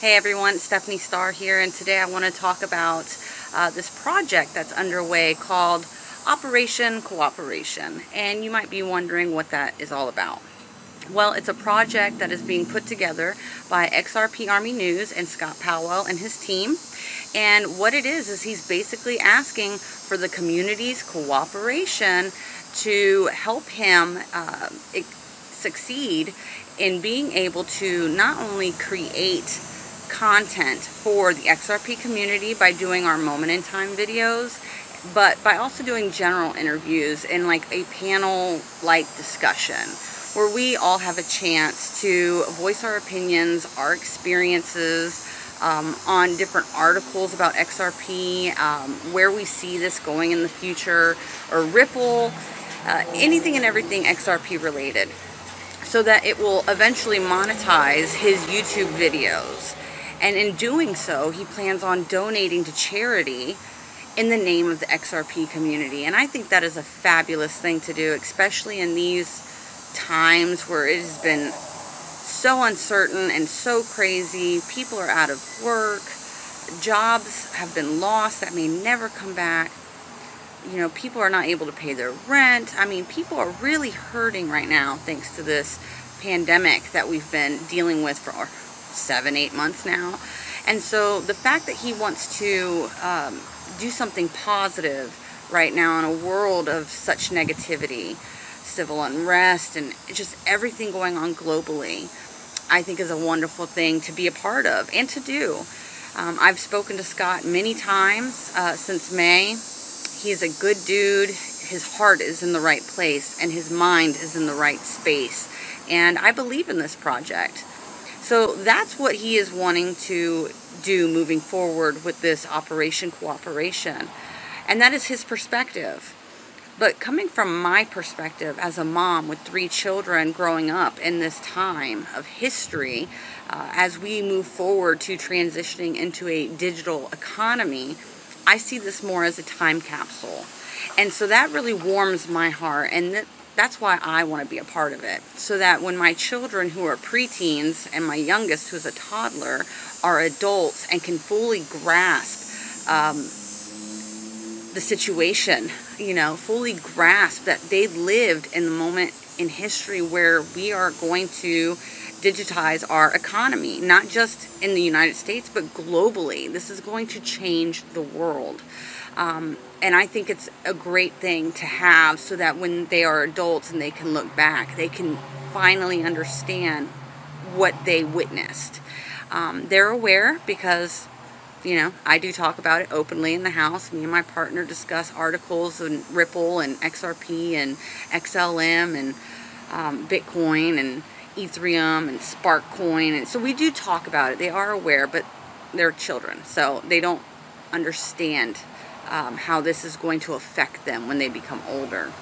Hey everyone, Stephanie Starr here, and today I want to talk about this project that's underway called Operation Cooperation, and you might be wondering what that is all about. Well, it's a project that is being put together by XRP Army News and Scott Powell and his team, and what it is he's basically asking for the community's cooperation to help him succeed in being able to not only create content for the XRP community by doing our moment in time videos, but by also doing general interviews and like a panel like discussion where we all have a chance to voice our opinions, our experiences on different articles about XRP, where we see this going in the future, or Ripple, anything and everything XRP related, so that it will eventually monetize his YouTube videos. And in doing so, he plans on donating to charity in the name of the XRP community. And I think that is a fabulous thing to do, especially in these times where it has been so uncertain and so crazy. People are out of work. Jobs have been lost that may never come back. You know, people are not able to pay their rent. I mean, people are really hurting right now thanks to this pandemic that we've been dealing with for 7-8 months now. And so the fact that he wants to do something positive right now in a world of such negativity, civil unrest, and just everything going on globally, I think is a wonderful thing to be a part of and to do. I've spoken to Scott many times since May. He's a good dude. His heart is in the right place and his mind is in the right space. And I believe in this project. So that's what he is wanting to do moving forward with this Operation Cooperation. And that is his perspective. But coming from my perspective as a mom with 3 children growing up in this time of history, as we move forward to transitioning into a digital economy, I see this more as a time capsule. And so that really warms my heart, and that's why I want to be a part of it, so that when my children who are preteens and my youngest who's a toddler are adults and can fully grasp the situation, you know, fully grasp that they lived in the moment in history where we are going to digitize our economy, not just in the United States, but globally. This is going to change the world. And I think it's a great thing to have so that when they are adults and they can look back, they can finally understand what they witnessed. They're aware because, you know, I do talk about it openly in the house. Me and my partner discuss articles on Ripple and XRP and XLM and Bitcoin and Ethereum and Sparkcoin, and so we do talk about it. They are aware, but they're children, so they don't understand how this is going to affect them when they become older.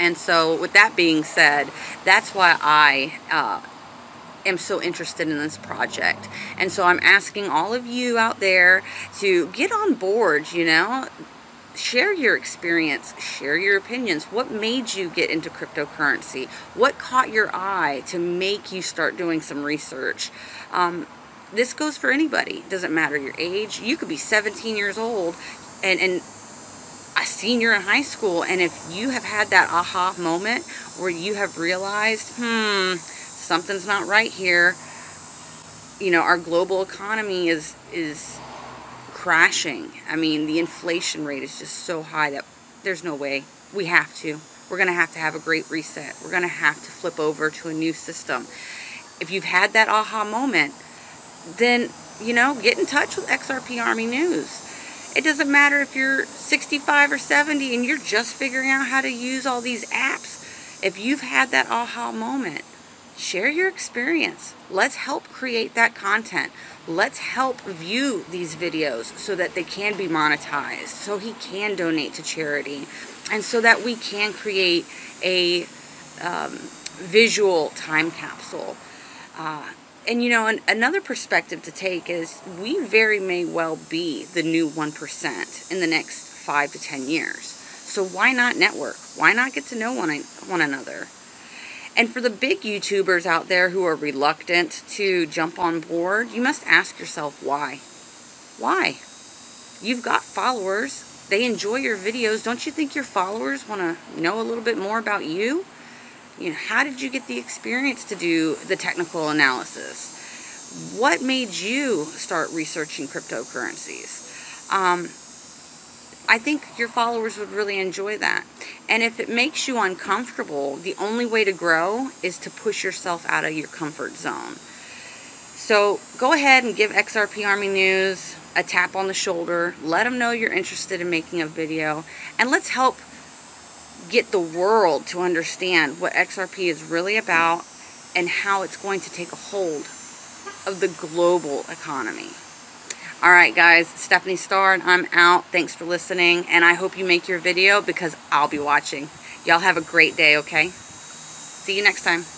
And so with that being said, that's why I am so interested in this project. And so I'm asking all of you out there to get on board, you know, share your experience, share your opinions. What made you get into cryptocurrency? What caught your eye to make you start doing some research? This goes for anybody. It doesn't matter your age. You could be 17 years old and a senior in high school, and if you have had that aha moment where you have realized, something's not right here, you know, our global economy is crashing. I mean, the inflation rate is just so high that there's no way. We're going to have a great reset. We're going to have to flip over to a new system. If you've had that aha moment, then, you know, get in touch with XRP Army News. It doesn't matter if you're 65 or 70 and you're just figuring out how to use all these apps. If you've had that aha moment, share your experience. Let's help create that content. Let's help view these videos so that they can be monetized, so he can donate to charity, and so that we can create a visual time capsule. And you know, another perspective to take is we very may well be the new 1% in the next 5 to 10 years. So why not network? Why not get to know one another? And for the big YouTubers out there who are reluctant to jump on board, you must ask yourself why. Why? You've got followers. They enjoy your videos. Don't you think your followers want to know a little bit more about you? You know, how did you get the experience to do the technical analysis? What made you start researching cryptocurrencies? I think your followers would really enjoy that. And if it makes you uncomfortable, the only way to grow is to push yourself out of your comfort zone. So go ahead and give XRP Army News a tap on the shoulder. Let them know you're interested in making a video. And let's help get the world to understand what XRP is really about and how it's going to take a hold of the global economy. All right, guys, Stephanie Starr, and I'm out. Thanks for listening, and I hope you make your video because I'll be watching. Y'all have a great day, okay? See you next time.